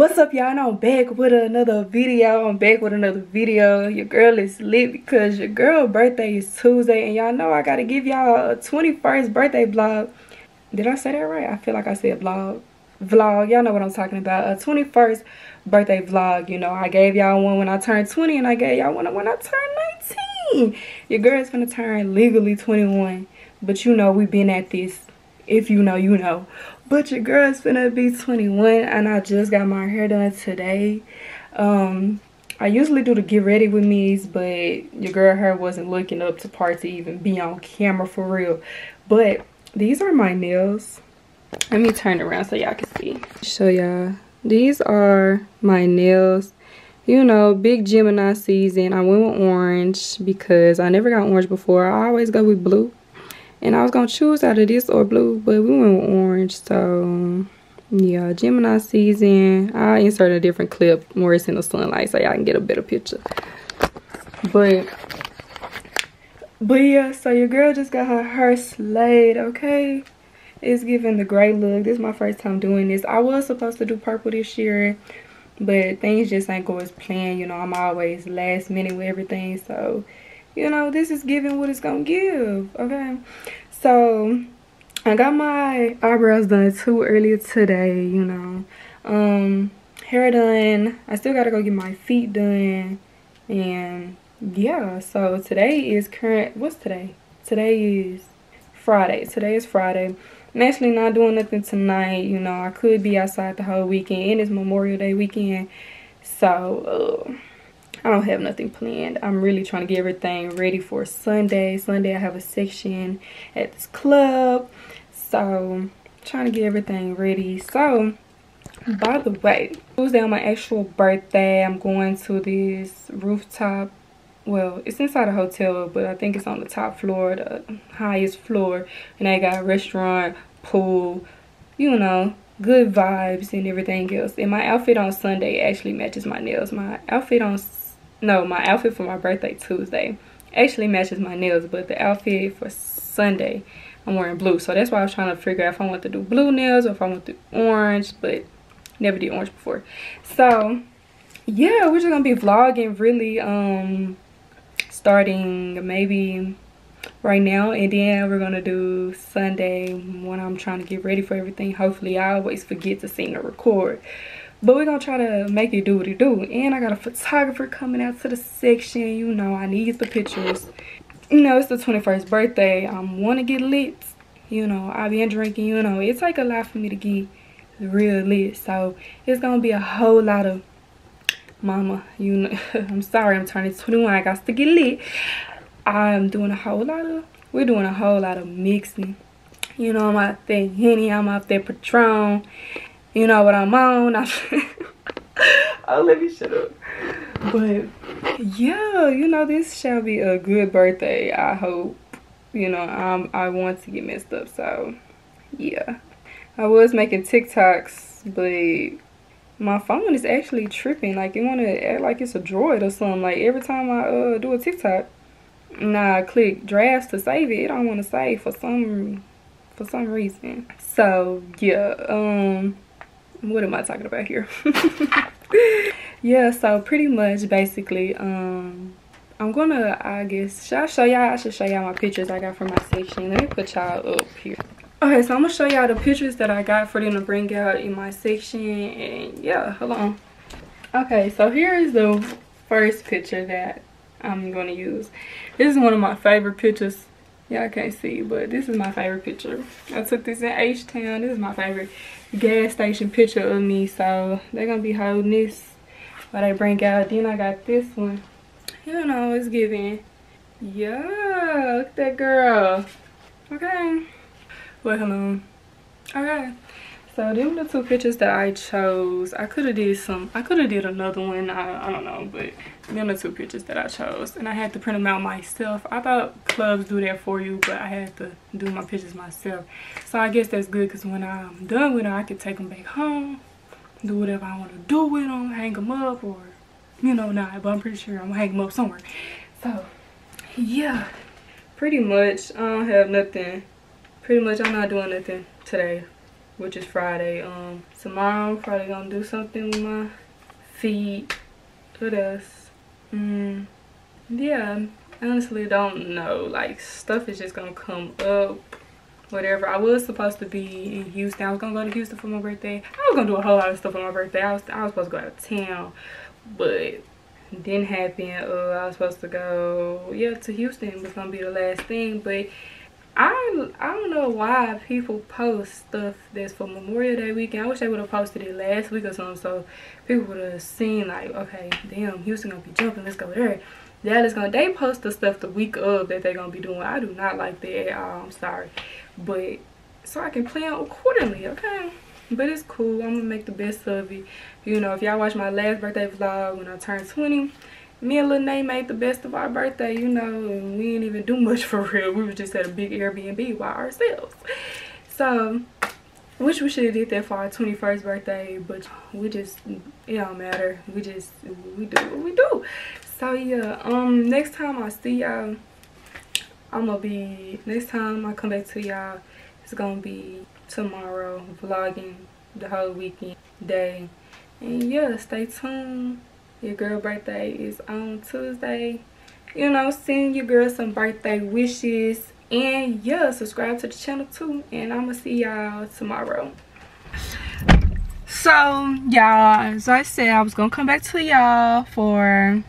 What's up, y'all? And I'm back with another video. Your girl is lit because your girl birthday is Tuesday, and y'all know I gotta give y'all a 21st birthday vlog. Did I say that right? I feel like I said vlog. Y'all know what I'm talking about. A 21st birthday vlog. You know, I gave y'all one when I turned 20, and I gave y'all one when I turned 19. Your girl is gonna turn legally 21, but you know we've been at this. If you know, you know. But your girl is finna be 21, and I just got my hair done today. I usually do the get ready with me's, but your girl hair wasn't looking up to par to even be on camera for real. But these are my nails. Let me turn around so y'all can see. Show y'all. These are my nails. You know, big Gemini season. I went with orange because I never got orange before. I always go with blue. And I was going to choose out of this or blue, but we went with orange. So, yeah, Gemini season. I'll insert a different clip more it's in the sunlight so y'all can get a better picture. But yeah, so your girl just got her hair slayed, okay? It's giving the gray look. This is my first time doing this. I was supposed to do purple this year, but things just ain't going as planned. You know, I'm always last minute with everything, so... You know, this is giving what it's gonna give, okay? So, I got my eyebrows done too earlier today, you know. Hair done. I still gotta go get my feet done. And, yeah, so today is what's today? Today is Friday. I'm actually not doing nothing tonight, you know. I could be outside the whole weekend. And it's Memorial Day weekend. So, I don't have nothing planned. I'm really trying to get everything ready for Sunday. Sunday I have a section at this club. So, trying to get everything ready. So, by the way, Tuesday on my actual birthday, I'm going to this rooftop. Well, it's inside a hotel, but I think it's on the top floor, the highest floor. And they got a restaurant, pool, you know. Good vibes and everything else. And my outfit on Sunday actually matches my nails. My outfit for my birthday Tuesday actually matches my nails, but the outfit for Sunday I'm wearing blue. So that's why I was trying to figure out if I want to do blue nails or if I want to do orange, but never did orange before. So yeah, we're just gonna be vlogging really starting maybe right now, and then we're gonna do Sunday when I'm trying to get ready for everything. Hopefully I always forget to sing or record, but we're gonna try to make it do what it do. And I got a photographer coming out to the section. You know, I need the pictures. You know, it's the 21st birthday. I want to get lit. You know, I've been drinking. You know, it's like a lot for me to get real lit, so it's gonna be a whole lot of mama, you know. I'm sorry, I'm turning 21. I got to get lit. We're doing a whole lot of mixing. You know, I'm out there Henny, I'm out there Patron. You know what I'm on. I'll let you shut up. But, yeah, you know, this shall be a good birthday, I hope. You know, I want to get messed up, so, yeah. I was making TikToks, but... my phone is actually tripping. Like, you want to act like it's a droid or something. Like, every time I do a TikTok... I click drafts to save it. It don't want to save for some reason. So yeah, what am I talking about here? Yeah, so pretty much basically, I'm gonna, I guess, I should show y'all my pictures I got from my section. Let me put y'all up here. Okay, so I'm gonna show y'all the pictures that I got for them to bring out in my section, and yeah, hold on. Okay, so here is the first picture that I'm gonna use. This is one of my favorite pictures. Y'all can't see, but this is my favorite picture. I took this in H-Town. This is my favorite gas station picture of me. So they're gonna be holding this while they bring out. Then I got this one. You know, it's giving. Yeah, look at that girl. Okay. Well, hello. Okay. So them are the two pictures that I chose. I could have did another one. I don't know, but them are the two pictures that I chose, and I had to print them out myself. I thought clubs do that for you, but I had to do my pictures myself. So I guess that's good, because when I'm done with them, I can take them back home, do whatever I want to do with them, hang them up, or you know, not. But I'm pretty sure I'm gonna hang them up somewhere. So yeah, pretty much I'm not doing nothing today. which is Friday. Tomorrow I'm probably gonna do something with my feet. What else? Yeah, honestly don't know. Like, stuff is just gonna come up, whatever. I was supposed to be in Houston. I was gonna go to Houston for my birthday. I was gonna do a whole lot of stuff for my birthday. I was supposed to go out of town, but didn't happen. I was supposed to go, yeah, to Houston. It was gonna be the last thing, but I don't know why people post stuff that's for Memorial Day weekend. I wish they would have posted it last week or something, so people would have seen like, okay, damn, Houston gonna be jumping, let's go there. Dallas gonna, they post the stuff the week of that they gonna be doing. I do not like that at all. I'm sorry, but so I can plan accordingly, okay? But it's cool. I'm gonna make the best of it. You know, if y'all watched my last birthday vlog when I turned 20, me and Lil Nay made the best of our birthday, you know, and we didn't even do much for real. We were just at a big Airbnb by ourselves. So, wish we should have did that for our 21st birthday, but we just, it don't matter. We do what we do. So, yeah, next time I see y'all, next time I come back to y'all, it's gonna be tomorrow, vlogging the whole weekend day. And yeah, stay tuned. Your girl birthday is on Tuesday. You know, send your girl some birthday wishes. And yeah, subscribe to the channel too. And I'ma see y'all tomorrow. So y'all, as I said, I was gonna come back to y'all for,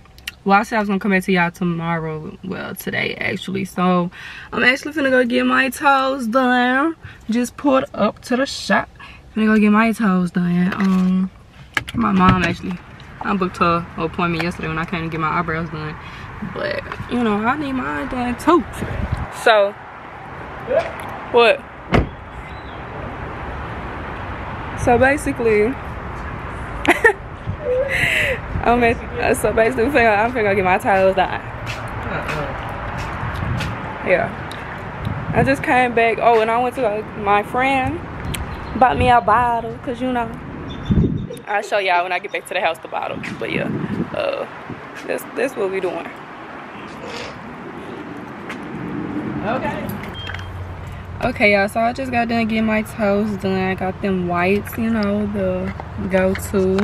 well, I said I was gonna come back to y'all tomorrow. Well, today actually. So I'm actually finna go get my toes done. Just pulled up to the shop. Finna go get my toes done. My mom actually, I booked her an appointment yesterday when I came to get my eyebrows done. But, you know, I need mine done too. So, what? So basically, I'm finna go get my toes done. Yeah. I just came back. Oh, and I went to my friend, bought me a bottle, because, you know, I'll show y'all when I get back to the house the bottle. But yeah, that's what we doing. Okay y'all, so I just got done getting my toes done. I got them whites, you know, the go-to.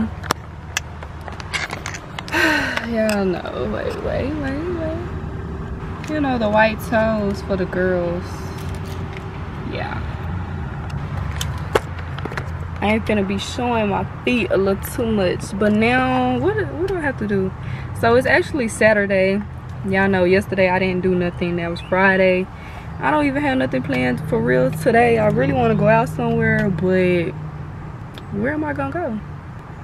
Y'all know, wait, you know, the white toes for the girls. Yeah, I ain't gonna be showing my feet a little too much. But now, what do I have to do? So it's actually Saturday. Y'all know yesterday I didn't do nothing. That was Friday. I don't even have nothing planned for real today. I really want to go out somewhere, but where am I gonna go?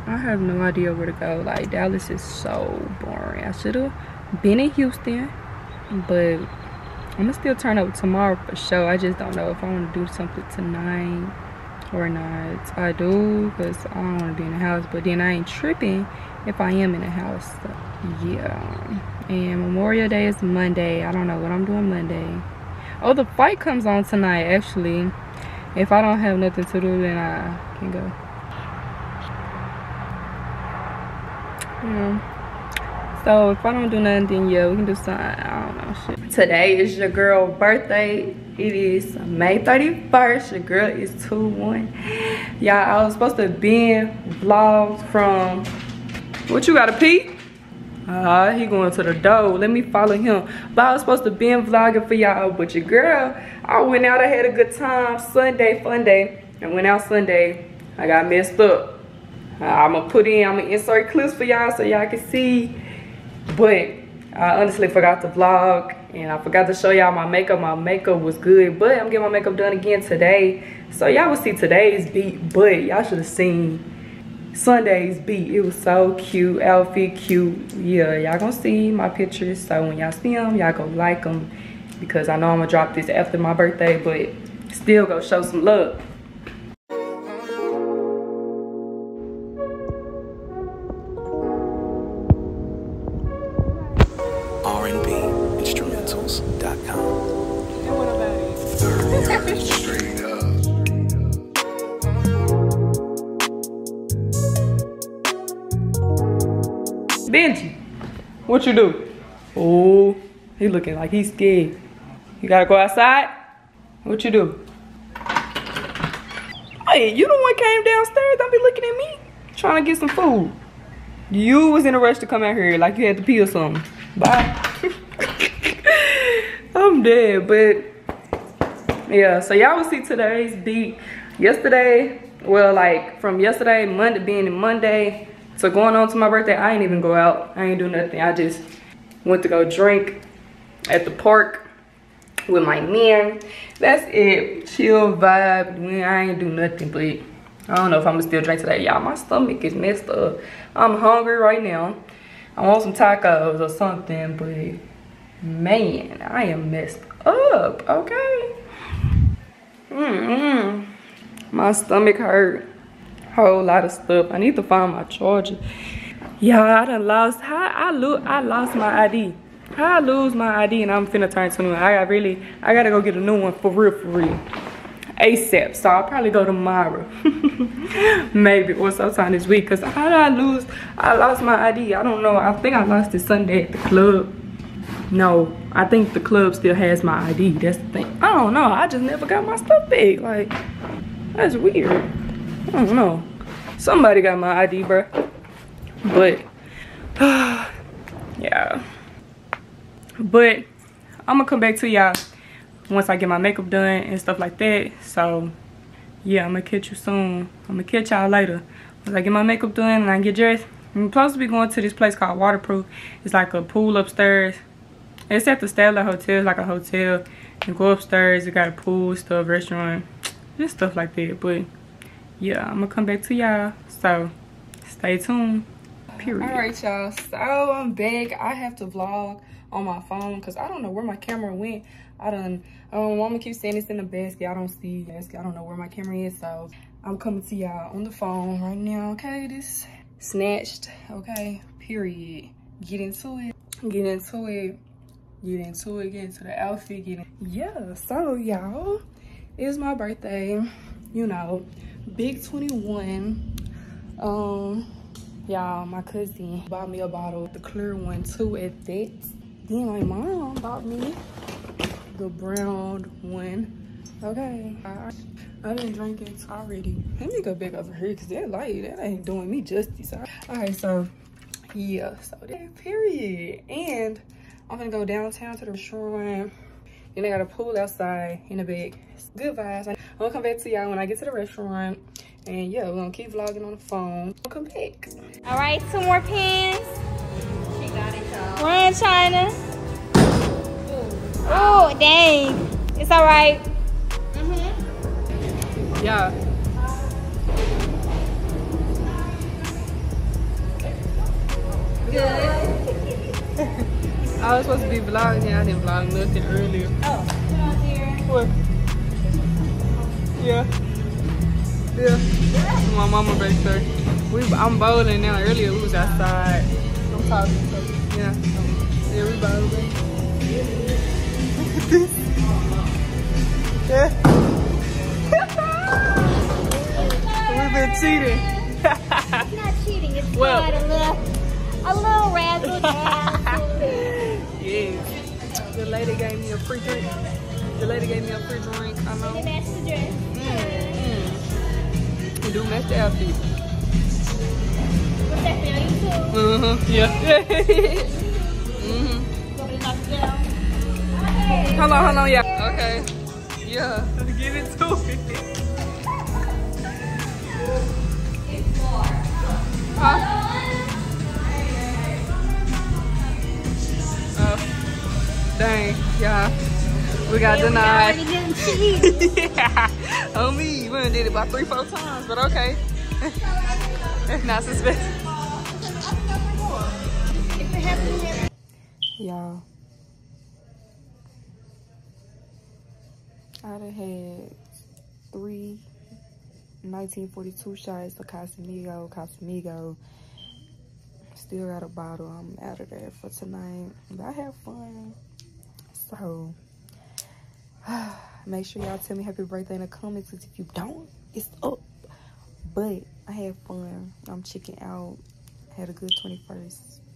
I have no idea where to go. Like, Dallas is so boring. I should have been in Houston, but I'm gonna still turn up tomorrow for sure. I just don't know if I want to do something tonight or not. I do, because I don't want to be in the house, but then I ain't tripping if I am in the house. So, yeah. And Memorial Day is Monday. I don't know what I'm doing Monday. Oh, the fight comes on tonight actually. If I don't have nothing to do, then I can go. Yeah. So if I don't do nothing, then yeah, we can do something. I don't know, shit. Today is your girl birthday. It is May 31st. Your girl is 2-1. Y'all, I was supposed to been vlogged from, what you got to pee? He going to the door. Let me follow him. But I was supposed to been vlogging for y'all. But your girl, I went out. I had a good time. Sunday, fun day. I went out Sunday. I got messed up. I'm going to insert clips for y'all so y'all can see. But I honestly forgot to vlog, and I forgot to show y'all my makeup. My makeup was good, but I'm getting my makeup done again today. So y'all will see today's beat, but y'all should have seen Sunday's beat. It was so cute, outfit cute. Yeah, y'all gonna see my pictures. So when y'all see them, y'all go like them, because I know I'm gonna drop this after my birthday, but still go show some love. Benji, what you do? Oh, he looking like he's scared. You gotta go outside? What you do? Right, you the one came downstairs, don't be looking at me, trying to get some food. You was in a rush to come out here like you had to pee or something. Bye. I'm dead, but yeah, so y'all will see today's beat. Yesterday, well, like from yesterday, Monday being Monday, so going on to my birthday, I ain't even go out. I ain't do nothing. I just went to go drink at the park with my men. That's it. Chill vibe. I ain't do nothing, but I don't know if I'm gonna still drink today. Y'all, my stomach is messed up. I'm hungry right now. I want some tacos or something, but man, I am messed up, okay? My stomach hurt. Whole lot of stuff. I need to find my charger. Y'all, I done lost. I lost my ID. How I lose my ID and I'm finna turn 21. I gotta go get a new one for real, ASAP. So I'll probably go tomorrow, maybe, or sometime this week. Cause how did I lose? I lost my ID. I don't know. I think I lost it Sunday at the club. No, I think the club still has my ID. That's the thing. I don't know. I just never got my stuff back. Like, that's weird. I don't know. Somebody got my ID, bro. But yeah. But I'm gonna come back to y'all once I get my makeup done and stuff like that. So yeah, I'm gonna catch you soon. I'm gonna catch y'all later once I get my makeup done and I get dressed. I'm supposed to be going to this place called Waterproof. It's like a pool upstairs. It's at the Stella Hotel. It's like a hotel. You go upstairs, it got a pool, stuff, restaurant, just stuff like that. But yeah, I'm gonna come back to y'all, so stay tuned. Period. All right, y'all, so I'm back. I have to vlog on my phone because I don't know where my camera went. I'm gonna keep saying it's in the basket. I don't see basket. I don't know where my camera is, so I'm coming to y'all on the phone right now. Okay, this snatched. Okay, period. Get into it. Get into it. Get into it. Get into the outfit. Get in. Yeah. So y'all, it's my birthday. You know, big 21. Y'all, my cousin bought me a bottle, the clear one too at that. Then my mom bought me the brown one. Okay, I've been drinking already. Let me go back over here because that light, that ain't doing me justice. All right, so yeah, so that period. And I'm gonna go downtown to the restaurant. Then I got a pool outside in the back. Good vibes. I'm gonna come back to y'all when I get to the restaurant. And yeah, we're gonna keep vlogging on the phone. Welcome back. All right, 2 more pins. Run, China. Oh, dang. It's all right. Yeah. Good. I was supposed to be vlogging. I didn't vlog nothing earlier. Oh, put on here. What? Yeah. Yeah. My mama back there. I'm bowling now. Earlier we was outside. I'm talking to you. Yeah. Yeah, we bowling. Yeah. We've been cheating. It's not cheating. It's well, quite a little razzle dazzle. Yeah. The lady gave me a free drink. I know. She matched the dress. We do match the outfit. What's that for? You too? Yeah. Hold on, yeah. Okay. Yeah. Give it to me. It's 4. Huh? Oh. Dang, yeah. We got denied. Yeah. On me. We done did it about 3-4 times, but okay. That's not suspicious. Y'all, I done had 3 1942 shots of Casamigos. Still got a bottle. I'm out of there for tonight, but I have fun. So make sure y'all tell me happy birthday in the comments, because if you don't, it's up. But I had fun. I'm checking out. Had a good 21st.